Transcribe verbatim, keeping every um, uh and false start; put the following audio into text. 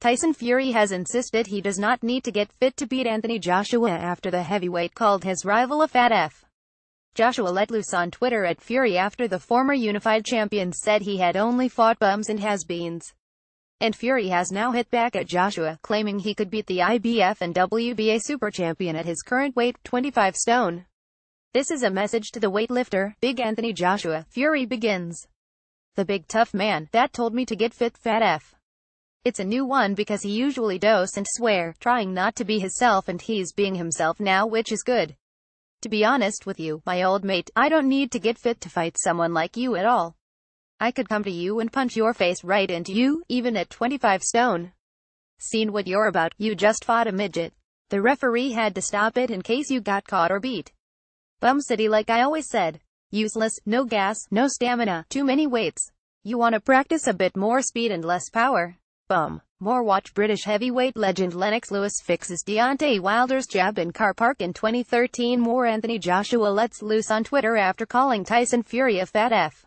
Tyson Fury has insisted he does not need to get fit to beat Anthony Joshua after the heavyweight called his rival a fat F. Joshua let loose on Twitter at Fury after the former unified champion said he had only fought bums and has-beens. And Fury has now hit back at Joshua, claiming he could beat the I B F and W B A super champion at his current weight, twenty-five stone. This is a message to the weightlifter, Big Anthony Joshua, Fury begins. The big tough man, that told me to get fit, fat F. It's a new one because he usually dose and swear, trying not to be himself, and he's being himself now, which is good. To be honest with you, my old mate, I don't need to get fit to fight someone like you at all. I could come to you and punch your face right into you, even at twenty-five stone. Seen what you're about, you just fought a midget. The referee had to stop it in case you got caught or beat. Bum city, like I always said. Useless, no gas, no stamina, too many weights. You wanna practice a bit more speed and less power. Bum. More watch British heavyweight legend Lennox Lewis fixes Deontay Wilder's jab in car park in twenty thirteen. More Anthony Joshua lets loose on Twitter after calling Tyson Fury a fat F.